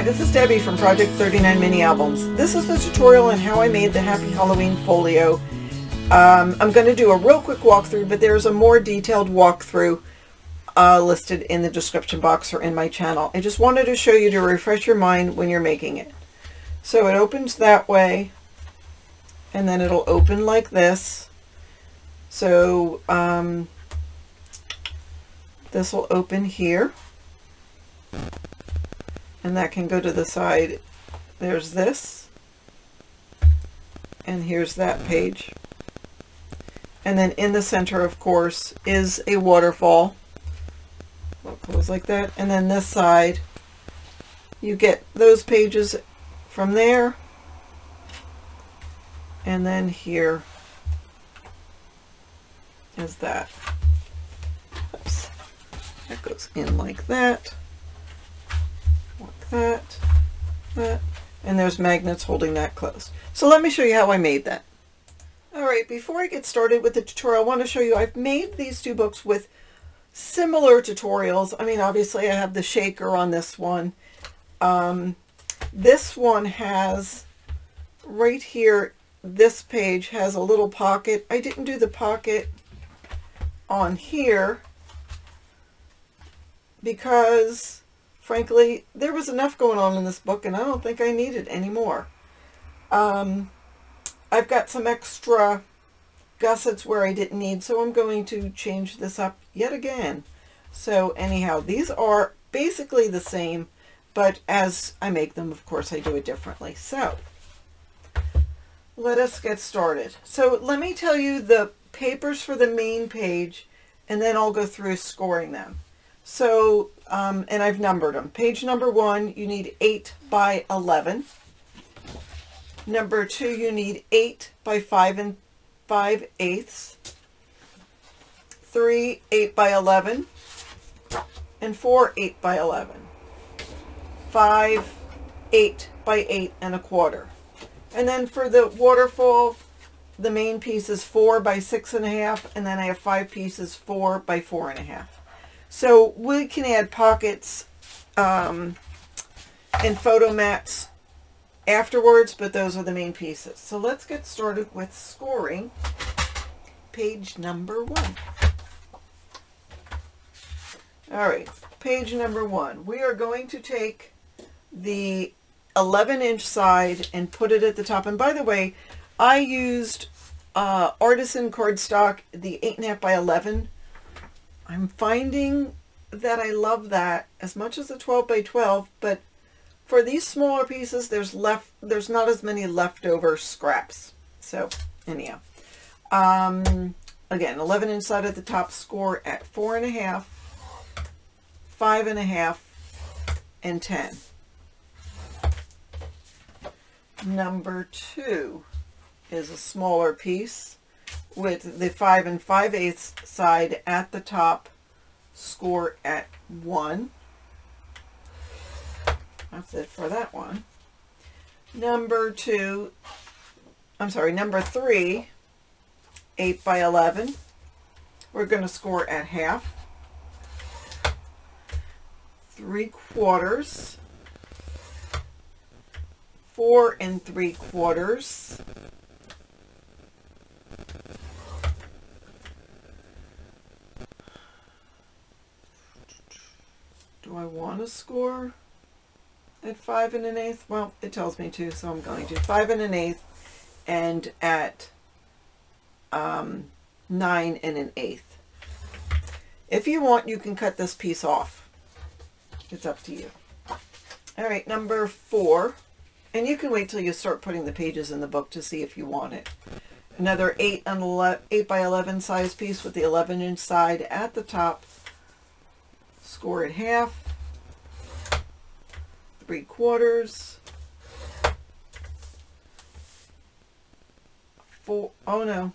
Hi, this is Debbie from Project39 Mini Albums. This is the tutorial on how I made the Happy Halloween folio. I'm going to do a real quick walkthrough, but there's a more detailed walkthrough listed in the description box or in my channel. I just wanted to show you to refresh your mind when you're making it. So it opens that way, and then it'll open like this. So this will open here, and that can go to the side. There's this, and here's that page. And then in the center, of course, is a waterfall. It'll close like that. And then this side, you get those pages from there, and then here is that. Oops. That goes in like that. Like that, that, and there's magnets holding that closed. So let me show you how I made that. Alright, before I get started with the tutorial, I want to show you I've made these two books with similar tutorials. I mean, obviously I have the shaker on this one. This one has, right here, this page has a little pocket. I didn't do the pocket on here because, frankly, there was enough going on in this book, and I don't think I needed any more. I've got some extra gussets where I didn't need, so I'm going to change this up yet again. So anyhow, these are basically the same, but as I make them, of course, I do it differently. So let us get started. So let me tell you the papers for the main page, and then I'll go through scoring them. So, and I've numbered them. Page number 1, you need 8 by 11. Number 2, you need 8 by 5 and 5/8. 3, 8 by 11, and 4, 8 by 11. 5, 8 by 8 and a quarter. And then for the waterfall, the main piece is 4 by 6 and a half, and then I have 5 pieces 4 by 4 and a half. So we can add pockets and photo mats afterwards, but those are the main pieces. So let's get started with scoring page number 1. All right, page number 1. We are going to take the 11-inch side and put it at the top. And by the way, I used artisan cardstock, the 8.5 by 11. I'm finding that I love that as much as the 12 by 12, but for these smaller pieces, there's not as many leftover scraps. So anyhow, again, 11 inside at the top, score at 4.5, 5.5, and 10. Number 2 is a smaller piece with the 5 and 5/8 side at the top, score at 1. That's it for that one. Number 3, 8 by 11. We're going to score at half, 3/4, 4 and 3/4. 5 1/8. Well, it tells me to, so I'm going to 5 1/8, and at 9 1/8. If you want, you can cut this piece off. It's up to you. All right, number 4, and you can wait till you start putting the pages in the book to see if you want it. Another 8 by 11 size piece with the 11-inch side at the top. Score at half, 3/4, 4, oh no,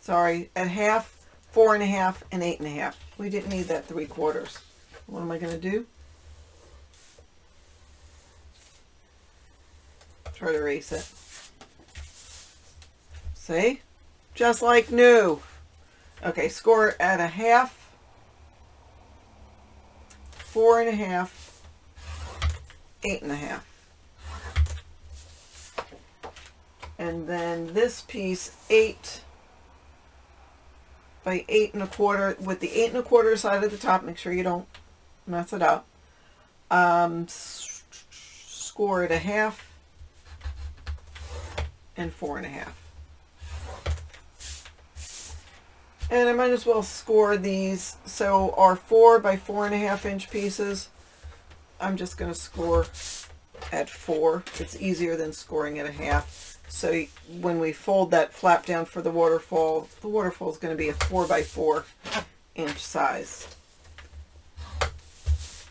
sorry, at half, 4.5, and 8.5. We didn't need that 3/4. What am I going to do? Try to erase it. See? Just like new. Okay, score at a half, 4.5, 8.5. And then this piece, 8 by 8.25, with the 8.25 side at the top. Make sure you don't mess it up. Score it 1/2 and 4.5. And I might as well score these. So our 4 by 4.5 inch pieces, I'm just going to score at 4. It's easier than scoring at 1/2. So when we fold that flap down for the waterfall is going to be a 4 by 4 inch size.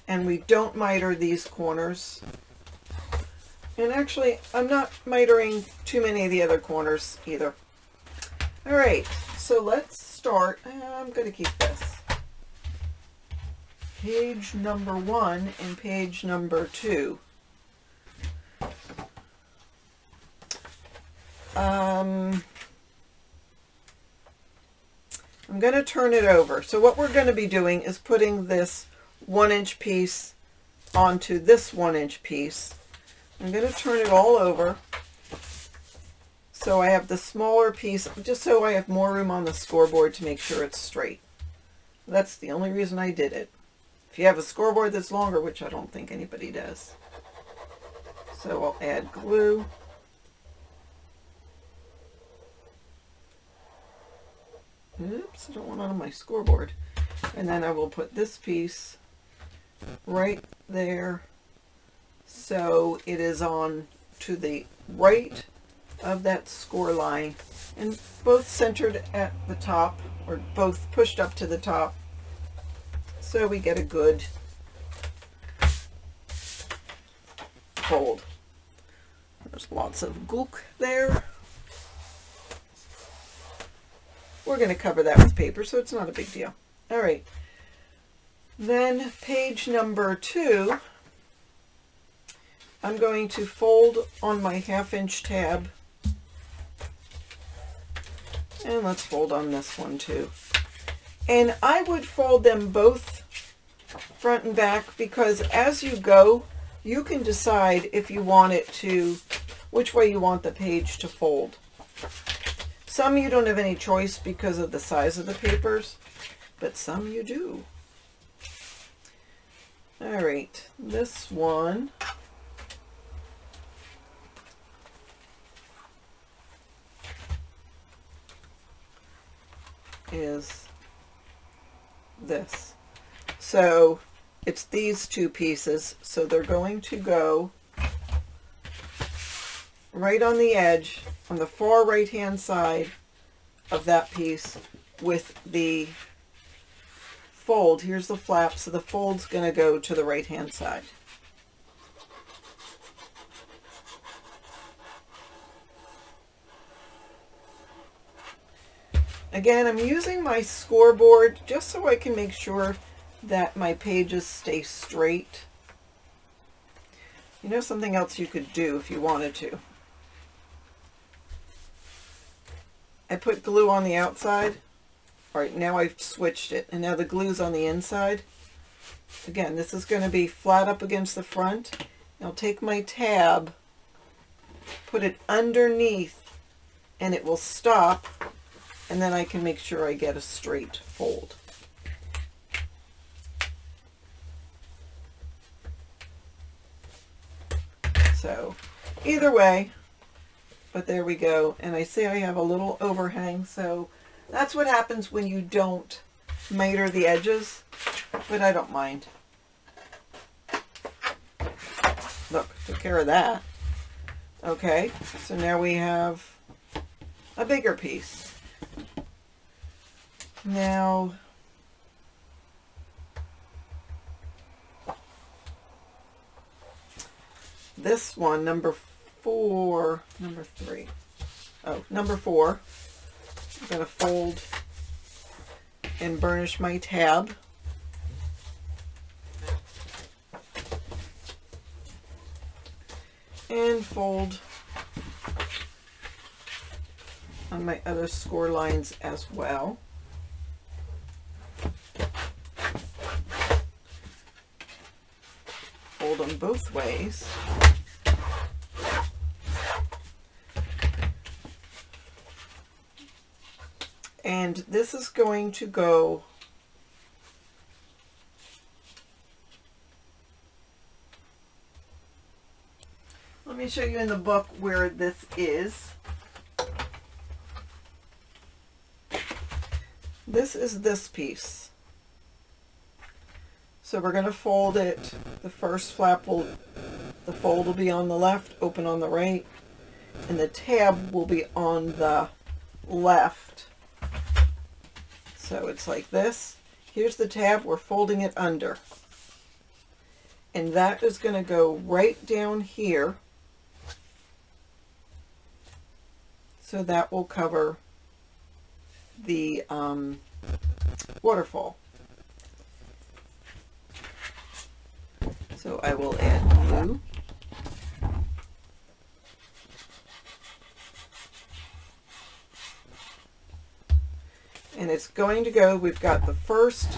And we don't miter these corners. And actually, I'm not mitering too many of the other corners either. All right, so let's start. I'm going to keep this. Page number 1 and page number 2. I'm going to turn it over. So what we're going to be doing is putting this 1 inch piece onto this 1 inch piece. I'm going to turn it all over so I have the smaller piece, just so I have more room on the scoreboard to make sure it's straight. That's the only reason I did it. If you have a scoreboard that's longer, which I don't think anybody does. So I'll add glue. Oops, I don't want it on my scoreboard. And then I will put this piece right there, so it is on to the right of that score line, and both centered at the top, or both pushed up to the top, so we get a good fold. There's lots of gook there. We're going to cover that with paper, so it's not a big deal. All right, then page number 2, I'm going to fold on my 1/2 inch tab, and let's fold on this one too. And I would fold them both front and back, because as you go, you can decide if you want it to, which way you want the page to fold. Some you don't have any choice because of the size of the papers, but some you do. All right, this one. Is this. So it's these two pieces, so they're going to go right on the edge on the far right hand side of that piece with the fold. Here's the flap, so the fold's going to go to the right hand side. Again, I'm using my scoreboard just so I can make sure that my pages stay straight. You know, something else you could do if you wanted to. I put glue on the outside. All right, now I've switched it, and now the glue's on the inside. Again, this is going to be flat up against the front. I'll take my tab, put it underneath, and it will stop. And then I can make sure I get a straight fold. So either way, but there we go. And I see I have a little overhang, so that's what happens when you don't miter the edges, but I don't mind. Look, took care of that. Okay, so now we have a bigger piece. Now, this one, number four, I'm going to fold and burnish my tab. And fold on my other score lines as well. fold them both ways. And this is going to go show you in the book where this is. This is this piece. So we're going to fold it. The first flap will, the fold will be on the left, open on the right, and the tab will be on the left. So it's like this. Here's the tab, we're folding it under. And that is going to go right down here. So that will cover the waterfall. So I will add blue. And it's going to go, we've got the first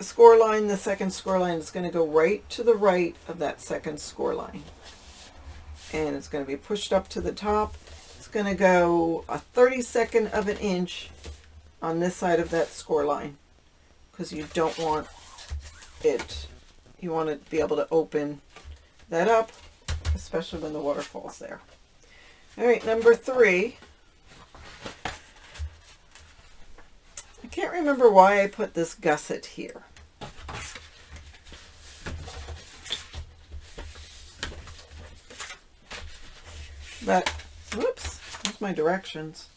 score line, the second score line is going to go right to the right of that second score line. And it's going to be pushed up to the top. Going to go 1/32 of an inch on this side of that score line, because you don't want it, you want to be able to open that up, especially when the water falls there. All right, number 3. I can't remember why I put this gusset here. But whoops. Here's my directions.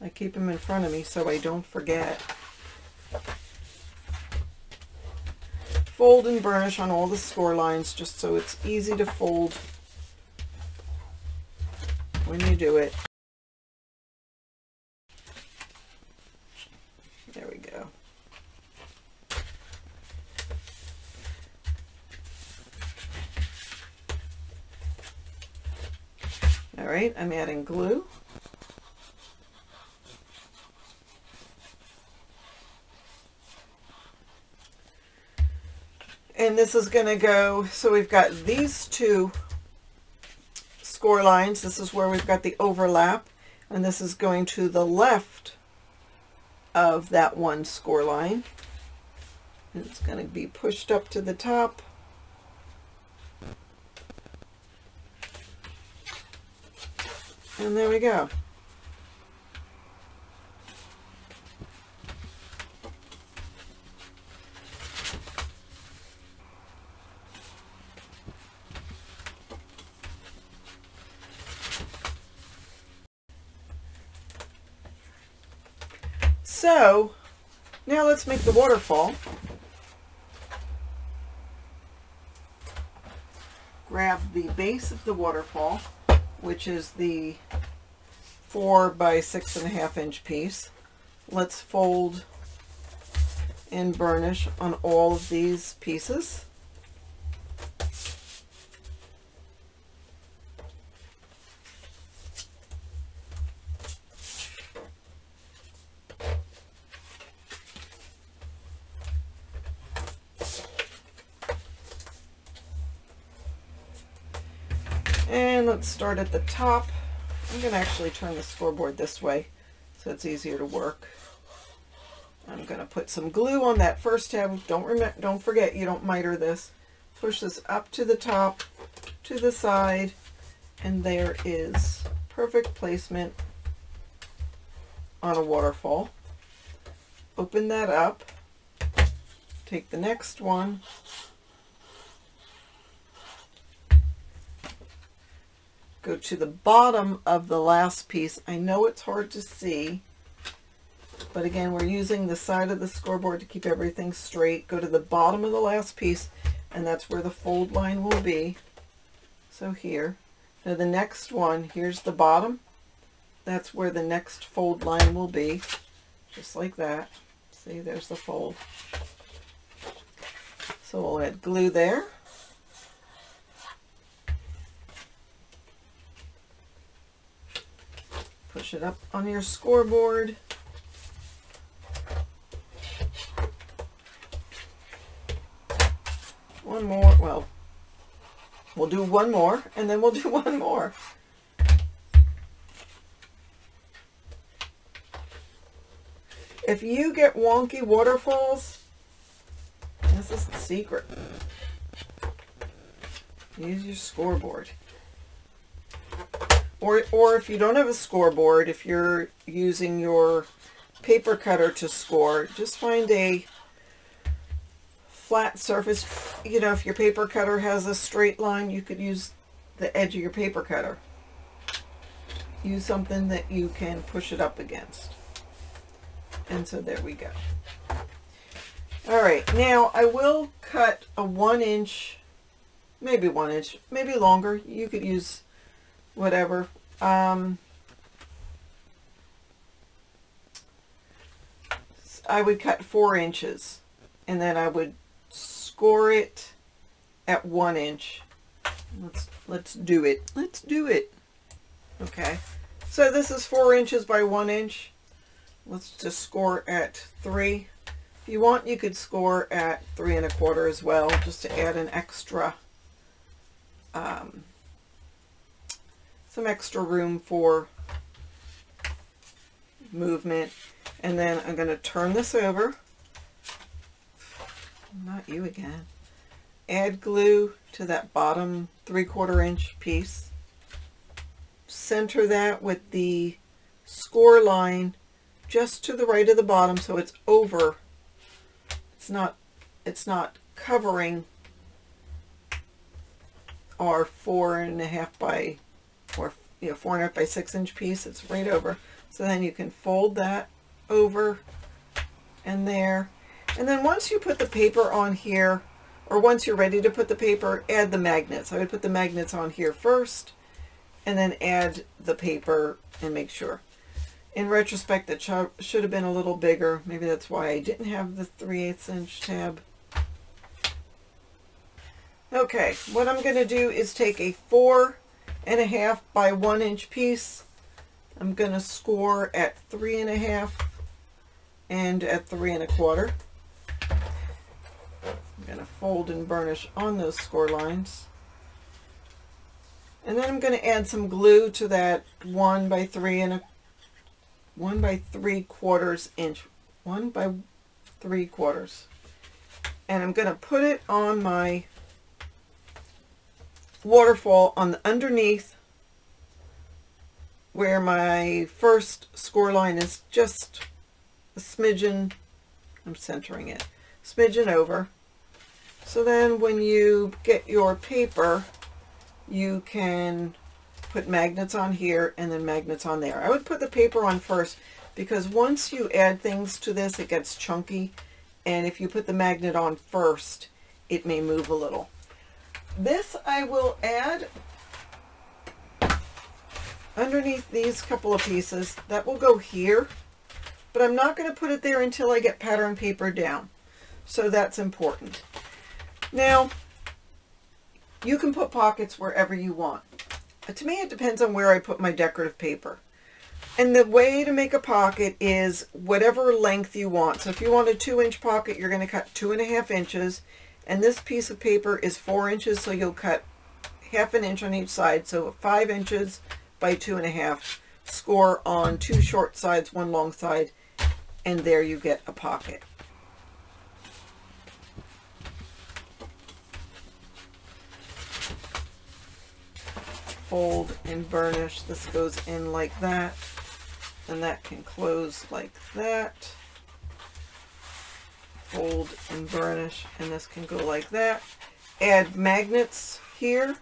I keep them in front of me so I don't forget. Fold and burnish on all the score lines just so it's easy to fold when you do it. There we go. All right, I'm adding glue. And this is going to go, so we've got these two score lines. This is where we've got the overlap. And this is going to the left of that one score line. And it's going to be pushed up to the top. And there we go. So now let's make the waterfall. Grab the base of the waterfall, which is the 4 by 6.5 inch piece. Let's fold and burnish on all of these pieces. And let's start at the top. I'm going to actually turn the scoreboard this way so it's easier to work. I'm going to put some glue on that first tab. Don't forget, you don't miter this. Push this up to the top, to the side, and there is perfect placement on a waterfall. Open that up. Take the next one. Go to the bottom of the last piece. I know it's hard to see, but again, we're using the side of the scoreboard to keep everything straight. Go to the bottom of the last piece, and that's where the fold line will be. So here. Now the next one, here's the bottom. That's where the next fold line will be. Just like that. See, there's the fold. So we'll add glue there. Push it up on your scoreboard. One one more. Well, we'll do one more, and then we'll do one more. If you get wonky waterfalls, this is the secret. Use your scoreboard. Or if you don't have a scoreboard, if you're using your paper cutter to score, just find a flat surface. You know, if your paper cutter has a straight line, you could use the edge of your paper cutter. Use something that you can push it up against. And so there we go. All right, now I will cut a 1 inch, maybe 1 inch, maybe longer. You could use whatever. I would cut 4 inches, and then I would score it at 1 inch. Let's do it. Let's do it. Okay. So this is 4 inches by 1 inch. Let's just score at 3. If you want, you could score at 3 1/4 as well, just to add an extra, some extra room for movement. And then I'm going to turn this over. Not you again. Add glue to that bottom 3/4 inch piece. Center that with the score line just to the right of the bottom, so it's over. It's not covering our 4 1/2 by 6 inch piece. It's right over. So then you can fold that over and there, and then once you put the paper on here, or once you're ready to put the paper, add the magnets. I would put the magnets on here first and then add the paper and make sure. In retrospect, that should have been a little bigger. Maybe that's why I didn't have the 3/8 inch tab. Okay, what I'm going to do is take a 4 1/2 by 1 inch piece. I'm going to score at 3 1/2 and at 3 1/4. I'm going to fold and burnish on those score lines. And then I'm going to add some glue to that 1 by 3/4 inch. And I'm going to put it on my waterfall on the underneath where my first score line is just a smidgen, I'm centering it, smidgen over. So then when you get your paper, you can put magnets on here and then magnets on there. I would put the paper on first, because once you add things to this, it gets chunky. And if you put the magnet on first, it may move a little. This I will add underneath these couple of pieces. That will go here, but I'm not going to put it there until I get pattern paper down. So that's important. Now, you can put pockets wherever you want. To me, it depends on where I put my decorative paper. And the way to make a pocket is whatever length you want. So if you want a 2 inch pocket, you're going to cut 2 1/2 inches. And this piece of paper is 4 inches, so you'll cut 1/2 inch on each side. So 5 inches by 2 1/2, score on 2 short sides, 1 long side, and there you get a pocket. Fold and burnish. This goes in like that, and that can close like that. Fold and burnish, and this can go like that. Add magnets here,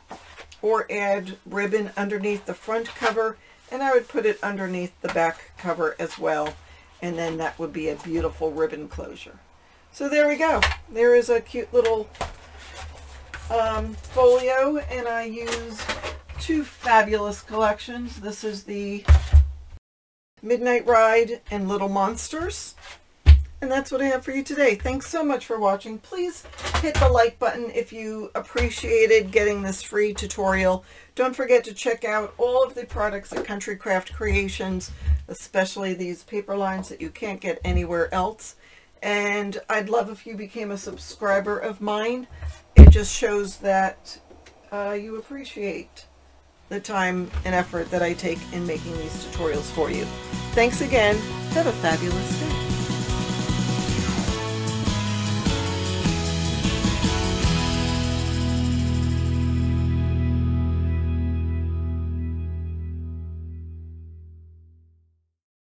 or add ribbon underneath the front cover, and I would put it underneath the back cover as well, and then that would be a beautiful ribbon closure. So there we go. There is a cute little folio, and I used 2 fabulous collections. This is the Midnight Ride and Little Monsters, and that's what I have for you today. Thanks so much for watching. Please hit the like button if you appreciated getting this free tutorial. Don't forget to check out all of the products at Country Craft Creations, especially these paper lines that you can't get anywhere else. and I'd love if you became a subscriber of mine. It just shows that you appreciate the time and effort that I take in making these tutorials for you. Thanks again. Have a fabulous day.